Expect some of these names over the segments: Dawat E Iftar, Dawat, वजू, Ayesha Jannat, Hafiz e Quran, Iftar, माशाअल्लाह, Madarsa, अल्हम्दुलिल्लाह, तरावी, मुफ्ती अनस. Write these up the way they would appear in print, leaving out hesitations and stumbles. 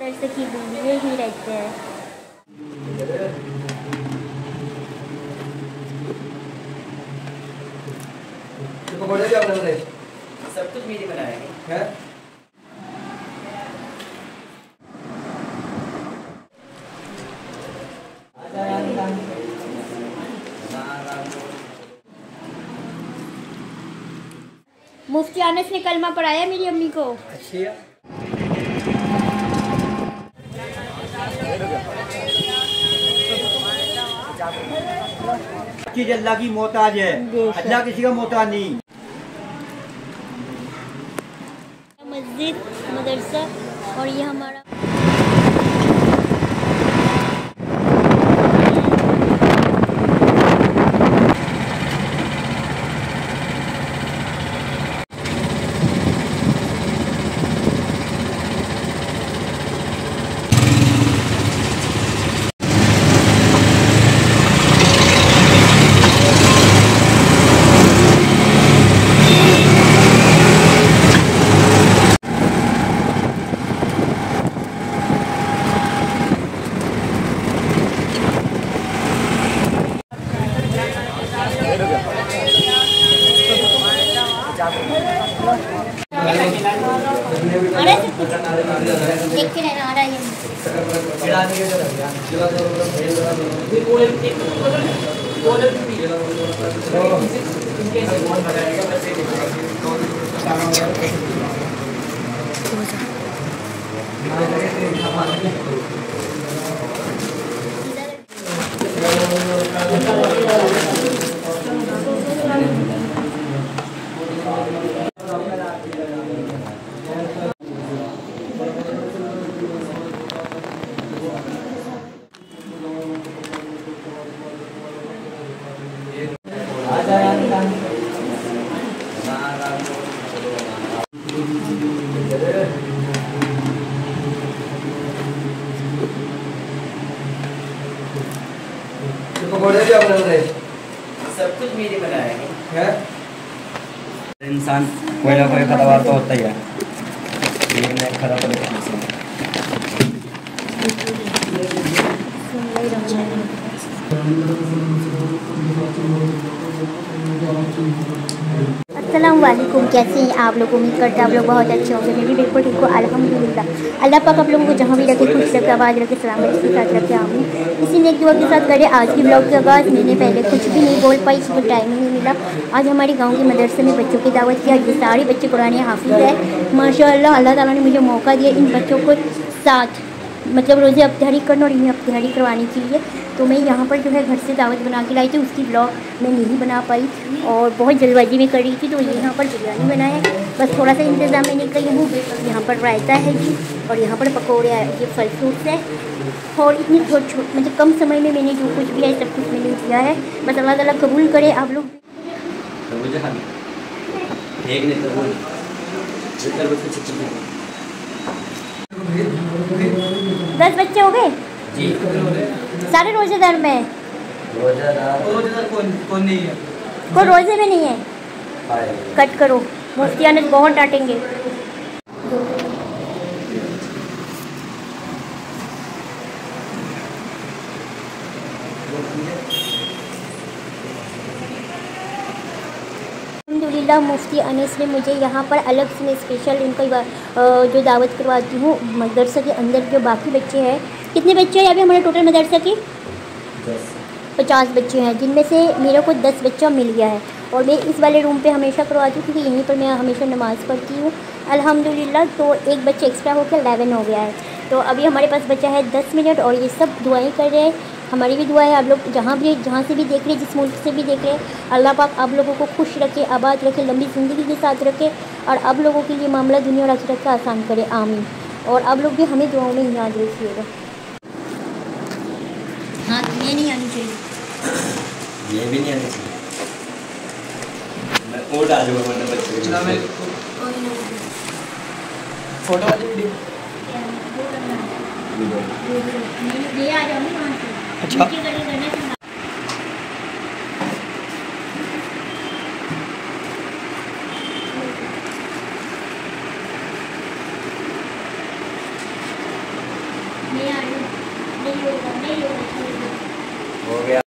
मदरसे की दूरियाँ ही रहते हैं। सब कुछ मेरी बनाएंगे है? मुफ्ती आनस ने कलमा पढ़ाया मेरी अम्मी को। अच्छी है। चीज अल्लाह की मोहताज है, अल्लाह किसी का मोहताज नहीं। मस्जिद, मदरसा और ये हमारा सब कुछ मेरे बनाएंगे। इंसान कोई ना कोई खराब तो होता ही है, खराब। अस्सलामुअलैकुम, कैसे हैं आप लोग? उम्मीद करते हैं आप लोग बहुत अच्छे होंगे। मैं भी बिल्कुल ठीक हूँ अल्हम्दुलिल्लाह। अल्लाह पाक आप लोगों को जहाँ भी रखे खुश रखे, आवाज़ रखे, सलामती के साथ रखे। आऊँ इसी नेक दुआ के साथ करें आज की ब्लॉग की आगाज़। मैंने पहले कुछ भी नहीं बोल पाई, इसको टाइम नहीं मिला। आज हमारे गाँव के मदरसे में बच्चों की दावत किया। ये सारे बच्चे कुरान हाफिज़ है माशाअल्लाह। अल्लाह ताला ने मुझे मौका दिया इन बच्चों को साथ मतलब रोज़े अबधारी करना और इन्हें अबधारी करवाने के लिए। तो मैं यहाँ पर जो है घर से दावत बना के लाई थी, उसकी ब्लॉग मैं नहीं बना पाई और बहुत जल्दबाजी में कर रही थी। तो यहाँ पर बिरयानी बनाया, बस थोड़ा सा इंतज़ाम मैंने किया हूँ। यहाँ पर रायता है जी और यहाँ पर पकौड़े आए, ये फल फ्रूट्स है और इतनी छोटी छोटी मतलब कम समय में मैंने जो कुछ भी है सब कुछ मैंने दिया है। बस अल्लाह ताला कबूल करे। आप लोग तो 10 बच्चे हो गए जी। सारे रोजेदार में कौन नहीं है? कोई रोजे में नहीं है। कट करो, मुफ्ती आनंद बहुत डांटेंगे। अल्हम्दुलिल्लाह मुफ्ती अनस ने मुझे यहाँ पर अलग से मैं स्पेशल इनको जो दावत करवाती हूँ मदरसा के अंदर। जो बाकी बच्चे हैं, कितने बच्चे हैं अभी हमारे टोटल मदरसा के? 50 बच्चे हैं, जिनमें से मेरे को 10 बच्चा मिल गया है। और मैं इस वाले रूम पे हमेशा करवाती हूँ क्योंकि यहीं पर मैं हमेशा नमाज़ पढ़ती हूँ अल्हम्दुलिल्लाह। तो एक बच्चा एक्स्ट्रा होकर 11 हो गया है। तो अभी हमारे पास बचा है 10 मिनट और ये सब दुआएँ कर रहे हैं। हमारी भी दुआ है आप लोग जहाँ से भी देख रहे हैं, जिस मुल्क से भी देख रहे हैं, अल्लाह पाक आप लोगों को खुश रखे, आबाद रखे, लंबी ज़िंदगी के साथ रखे और आप लोगों के लिए मामला दुनिया और आखिरत का आसान करे। आमीन। और आप लोग भी हमें दुआओं में याद रखिएगा। हाँ ये नहीं आनी चाहिए, ये भी नहीं आनी चाहिए। मैं और डाल दूँगा वरना बच्चे चला मैं फोटो ले आ जाऊँगा। अच्छा हो गया।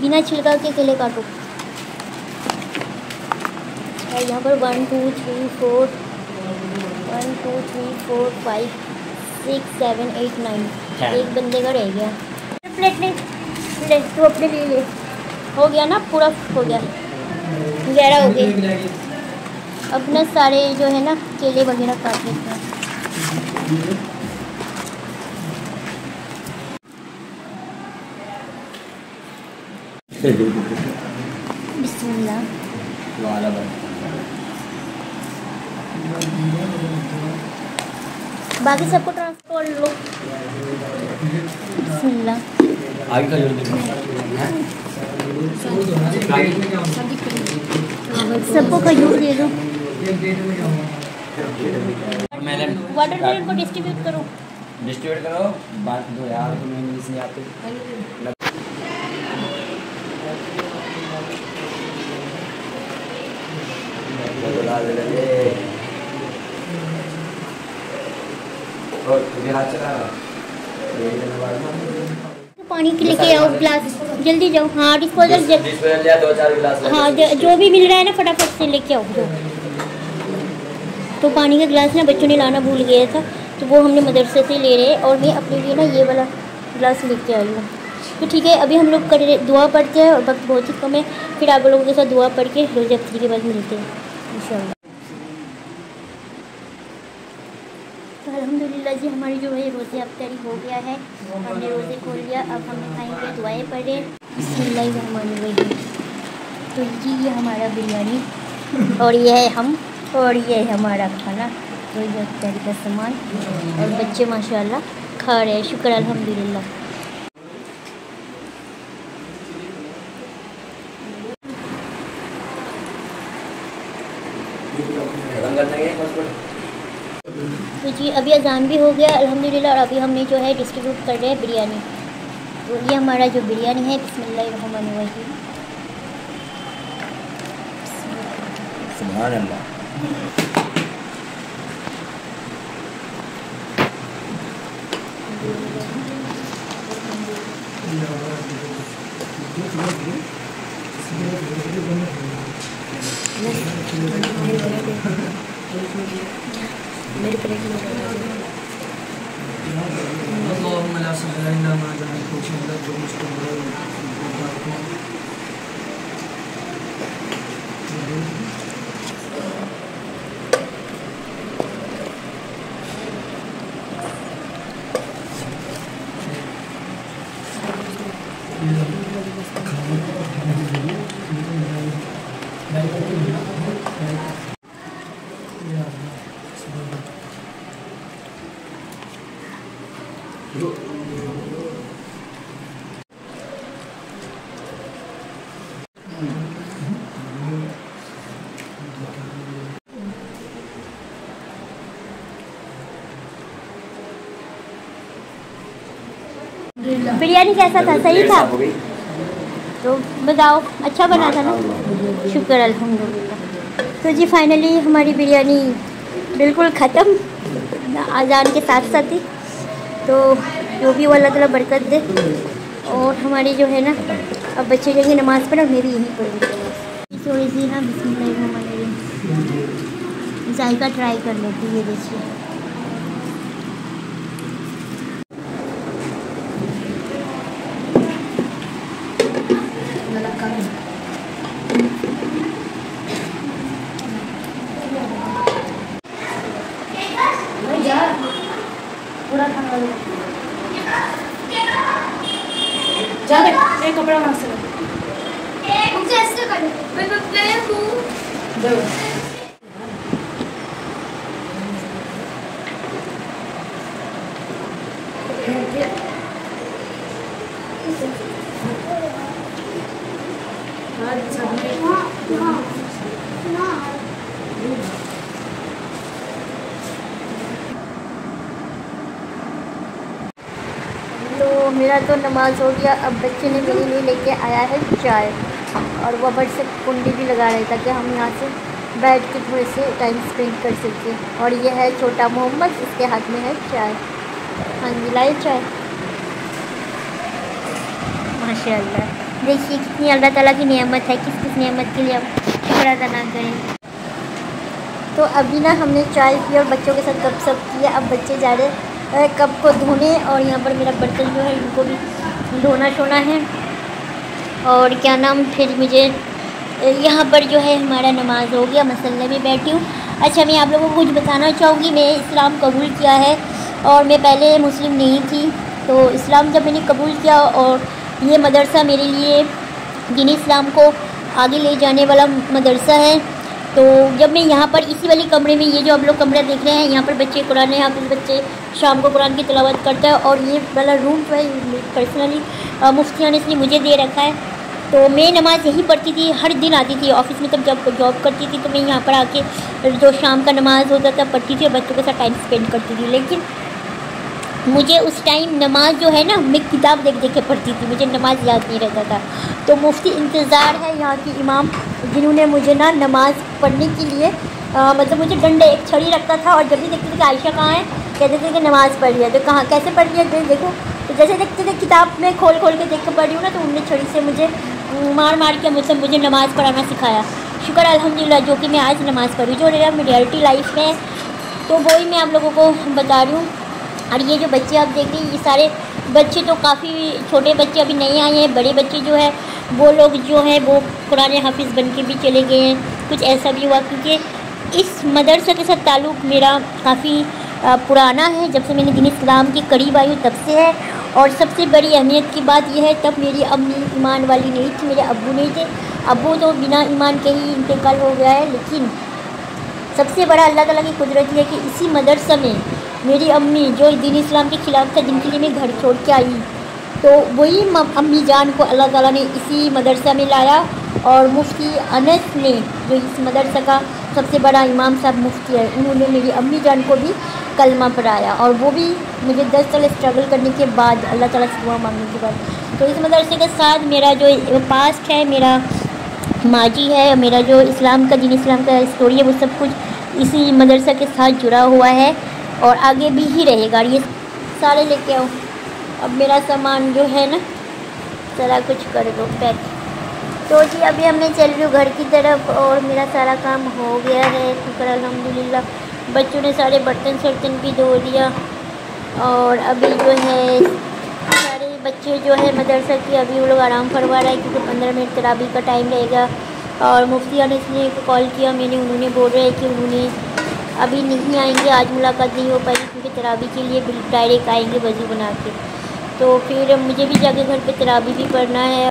बिना छिलका के केले काटो। यहाँ पर 1 2 3 4 5 6 7 8 9 एक बंदे का रह गया। प्लेट में ले तू अपने लिए ले। हो गया ना, पूरा हो गया, 11 हो गए। अपना सारे जो है ना केले वगैरह काट लेते हैं। बाकी सबको ट्रांसफर कर लो। सबको खजूर दे दो। वाटर मिलन को डिस्ट्रीब्यूट करो। बात दो यार, नहीं आते। पानी के लेके आओ गिलास, जल्दी जाओ। हाँ, डिस्पोजल ले आओ 2-4 गिलास। हाँ, जो भी मिल रहा है ना फटाफट से लेके आओ। तो पानी का गिलास ना बच्चों ने लाना भूल गया था, तो वो हमने मदरसे से ले रहे। और मैं अपने लिए ना ये वाला गिलास लेके आई हूँ। तो ठीक है, अभी हम लोग दुआ पढ़ते हैं और वक्त बहुत ही कम है। फिर आप लोगों के साथ दुआ पढ़ के रोज़ अफ्तार के बाद मिलते हैं इंशाल्लाह। तो अल्हम्दुलिल्लाह जी, हमारी जो है रोज़े अफ्तारी हो गया है। हमने रोज़े खोल लिया, अब हम खाएंगे, दुआएं पढ़े। बिस्मिल्लाहिर्रहमानिर्रहीम। तो जी ये हमारा बिरयानी और ये है हम, और ये है हमारा खाना, रोज़े अफ्तारी का सामान। और बच्चे माशाल्लाह खा रहे हैं, शुक्र अल्हम्दुलिल्लाह। तो जी अभी अजान भी हो गया अल्हम्दुलिल्लाह। और अभी हमने जो है डिस्ट्रीब्यूट कर रहे हैं बिरयानी। तो ये हमारा जो बिरयानी है, बिस्मिल्लाहिर्रहमानिर्रहीम। बिरयानी कैसा था? सही था? तो बताओ, अच्छा बना था ना? शुक्र अल्हम्दुलिल्लाह। तो जी फाइनली हमारी बिरयानी बिल्कुल ख़त्म, अजान के साथ साथ ही। तो जो भी अल्लाह ताला बरकत दे। और हमारी जो है ना, अब बच्चे जाएंगे नमाज़ पढ़, मैं भी यहीं पढ़ूँगी। थोड़ी सी ना बिस्मिल्लाहिर्रहमानिर्रहीम जायका ट्राई कर लेती। ये देखिए मेरा तो नमाज हो गया। अब बच्चे ने मेरे लिए लेके आया है चाय। और वो बट से कुंडी भी लगा रहे ताकि हम यहाँ से बैठ के थोड़े से टाइम स्पेंड कर सकें। और ये है छोटा मोहम्मद, इसके हाथ में है चाय। हाँ जी, लाए चाय। माशाल्लाह, देखिए कितनी अल्लाह ताला की नेमत है, किस किस नेमत के लिए हम शुक्र अदा ना करें। तो अभी ना हमने चाय पी और बच्चों के साथ गप सप किया। अब बच्चे जा रहे कप को धोने, और यहाँ पर मेरा बर्तन जो है इनको भी धोना छोना है। और क्या नाम, फिर मुझे यहाँ पर जो है हमारा नमाज हो गया, मसल्ले में बैठी हूँ। अच्छा, मैं आप लोगों को कुछ बताना चाहूँगी। मैं इस्लाम कबूल किया है और मैं पहले मुस्लिम नहीं थी, तो इस्लाम जब मैंने कबूल किया और ये मदरसा मेरे लिए दीन इस्लाम को आगे ले जाने वाला मदरसा है। तो जब मैं यहाँ पर इसी वाले कमरे में, ये जो आप लोग कमरा देख रहे हैं, यहाँ पर बच्चे कुरान है, हाफिज़ बच्चे शाम को कुरान की तिलावत करता है। और ये वाला रूम जो है पर्सनली मुफ्तियान इसने मुझे दे रखा है। तो मैं नमाज़ यहीं पढ़ती थी, हर दिन आती थी ऑफ़िस में, तब जब जॉब करती थी तो मैं यहाँ पर आके जो शाम का नमाज़ होता था पढ़ती थी और बच्चों के साथ टाइम स्पेंड करती थी। लेकिन मुझे उस टाइम नमाज जो है ना, मैं किताब देख देख के पढ़ती थी, मुझे नमाज़ याद नहीं रहता था। तो मुफ्ती इंतज़ार है यहाँ के इमाम, जिन्होंने मुझे ना नमाज़ पढ़ने के लिए मतलब मुझे डंडे एक छड़ी रखता था, और जब भी देखते थे कि आयशा कहाँ है, कहते थे कि नमाज़ पढ़ रही है। तो कहाँ कैसे पढ़ रही है, तो देखो, तो जैसे देखते थे किताब में खोल के देख के पढ़ रही हूँ ना, तो उनने छड़ी से मुझे मार के मुझे नमाज़ पढ़ाना सिखाया। शुक्र अल्हम्दुलिल्लाह जो कि मैं आज नमाज़ पढ़ी, जो मेरा रियलिटी लाइफ में, तो वही मैं आप लोगों को बता रही हूँ। और ये जो बच्चे आप देख रहे हैं, ये सारे बच्चे, तो काफ़ी छोटे बच्चे अभी नहीं आए हैं, बड़े बच्चे जो है वो लोग जो है वो कुरान हाफिज़ बन के भी चले गए हैं। कुछ ऐसा भी हुआ क्योंकि इस मदरसे के साथ ताल्लुक़ मेरा काफ़ी पुराना है, जब से मैंने दीन इस्लाम के करीब आई हूँ तब से है। और सबसे बड़ी अहमियत की बात यह है, तब मेरी अम्मी ईमान वाली नहीं थी, मेरे अब्बू नहीं थे, अब्बू तो बिना ईमान के ही इंतकाल हो गया है। लेकिन सबसे बड़ा अल्लाह ताला की कुदरत है कि इसी मदरसे में मेरी अम्मी जो दीन इस्लाम के ख़िलाफ़ था, जिनके लिए मैं घर छोड़ के आई, तो वही अम्मी जान को अल्लाह ताला ने इसी मदरसा में लाया। और मुफ्ती अनस ने, जो इस मदरसा का सबसे बड़ा इमाम साहब मुफ्ती है, उन्होंने मेरी अम्मी जान को भी कलमा पढ़ाया, और वो भी मुझे 10 साल स्ट्रगल करने के बाद, अल्लाह ताला से दुआ मांगने के बाद। तो इस मदरसे के साथ मेरा जो पास्ट है, मेरा माजी है, मेरा जो इस्लाम का, दीन इस्लाम का स्टोरी है, वो सब कुछ इसी मदरसा के साथ जुड़ा हुआ है और आगे भी ही रहेगा। ये सारे लेके आओ, अब मेरा सामान जो है ना सारा कुछ कर दो पैक। तो जी अभी हमने चल रही हूँ घर की तरफ, और मेरा सारा काम हो गया है शुक्र अल्हम्दुलिल्लाह। बच्चों ने सारे बर्तन शर्तन भी धो दिया, और अभी जो है सारे बच्चे जो है मदरसा की, अभी वो लोग आराम करवा रहे हैं क्योंकि 15 मिनट तरावी का टाइम रहेगा। और मुफ्ती ने इसने कॉल किया मैंने, उन्होंने बोल रहे हैं कि उन्होंने अभी नहीं आएंगे, आज मुलाकात नहीं हो पाएगी क्योंकि तरावी के लिए डायरेक्ट आएंगे वजू बना के। तो फिर मुझे भी जाके घर पे तरावी भी पढ़ना है।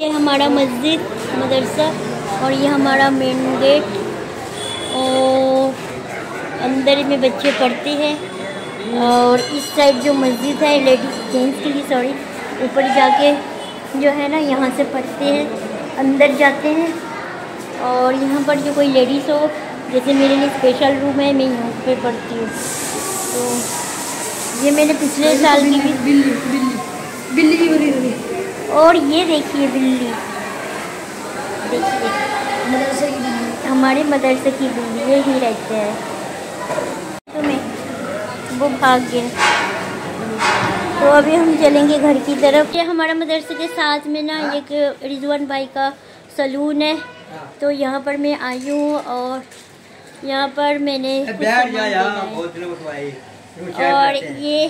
ये हमारा मस्जिद मदरसा, और ये हमारा मेन गेट, और अंदर में बच्चे पढ़ते हैं। और इस साइड जो मस्जिद है लेडीज़ जेंट्स के लिए, सॉरी, ऊपर जाके जो है ना यहाँ से पढ़ते हैं, अंदर जाते हैं। और यहाँ पर जो कोई लेडीज़ हो, जैसे मेरे लिए स्पेशल रूम है, मैं यहाँ पे पढ़ती हूँ। तो ये मैंने पिछले साल की बिल्ली बिल्ली बिल्ली बिल्ली, और ये देखिए बिल्ली, देखिए मदरसे की बिल्ली, हमारे मदरसे की बिल्ली, ये ही रहते हैं। तो मैं वो भाग गया। तो अभी हम चलेंगे घर की तरफ। ये हमारा मदरसे के साथ में ना एक रिजवान भाई का सलून है, तो यहाँ पर मैं आई हूँ, और यहाँ पर मैंने और ये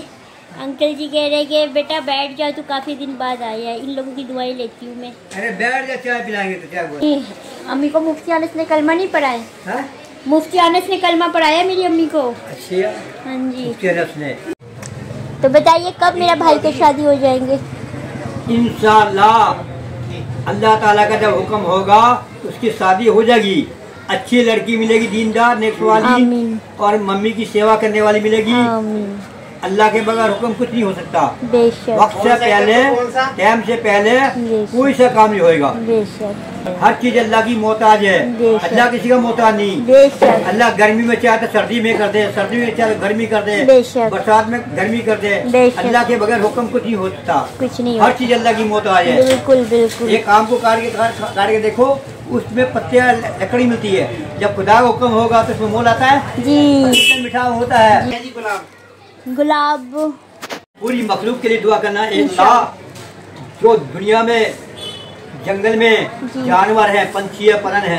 अंकल जी कह रहे हैं कि बेटा बैठ जाओ, तू काफ़ी दिन बाद आया है। इन लोगों की दुआएं लेती हूँ मैं। अरे बैठ जा, चाय पिलाएंगे तो क्या बोलें। अम्मी को मुफ्ती अनस ने कलमा नहीं पढ़ाया, मुफ्ती अनस ने कलमा पढ़ाया मेरी अम्मी को। अच्छा, हाँ जी। तो बताइए कब मेरा भाई के शादी हो जाएंगे? इंशाल्लाह, अल्लाह ताला का जब हुक्म होगा उसकी शादी हो जाएगी। अच्छी लड़की मिलेगी, दीनदार, नेक वाली, और मम्मी की सेवा करने वाली मिलेगी। अल्लाह के बगैर हुक्म कुछ नहीं हो सकता। बेशक वक्त से पहले, टाइम से पहले कोई सा काम नहीं होगा। बेशक। हर चीज़ अल्लाह की मोहताज है, अल्लाह किसी का मोहताज नहीं। अल्लाह गर्मी में चाहे तो सर्दी में कर दे, सर्दी में चाहे तो गर्मी कर दे, बरसात में गर्मी कर दे, अल्लाह के बगैर हुक्म कुछ नहीं होता, कुछ नहीं। हर चीज़ अल्लाह की मोहताज है। बिल्कुल बिल्कुल। एक आम को काट के देखो, उसमें पत्ते लकड़ी मिलती है, जब खुदा का हुक्म होगा तो उसमें मोल आता है जी, मिठास होता है। गुलाब पूरी मखलूक के लिए दुआ करना। एक जो दुनिया में जंगल में जानवर है, पंछी है, पलन है,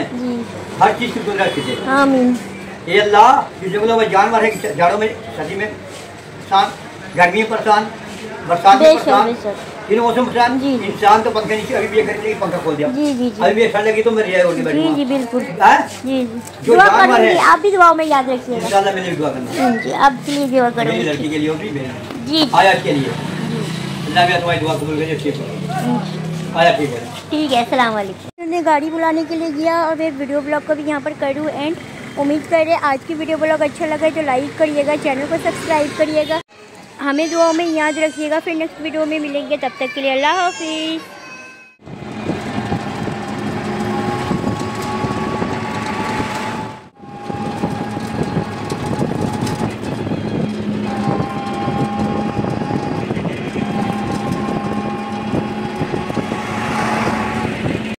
हर चीज की कुदरत से दे। आमीन। ये अल्लाह जो जंगलों में जानवर है, झाड़ों में सर्दी में परेशान, गर्मी में परेशान, बरसात में परेशान, इन मौसम परेशान, इंसान तो पंखे नीचे अभी भी करके पंखा खोल दिया, अभी भी ठंड लगी तो मैं रिहा होगी। जी बिल्कुल जी। जो जानवर है आप भी दुआ में याद रखिए, इंशाल्लाह मेरे लिए दुआ करना जी, आप प्लीज दुआ करें लड़की के लिए और जी आयत के लिए। अल्लाह मेरा तुम्हारी दुआ कबूल करे। ठीक ठीक है, अस्सलाम वालेकुम। मैंने गाड़ी बुलाने के लिए गया और मैं वीडियो ब्लॉग को भी यहाँ पर करूँ एंड। उम्मीद करें आज की वीडियो ब्लॉग अच्छा लगा तो लाइक करिएगा, चैनल को सब्सक्राइब करिएगा, हमें दुआओं में याद रखिएगा। फिर नेक्स्ट वीडियो में मिलेंगे, तब तक के लिए अल्लाह हाफिज़।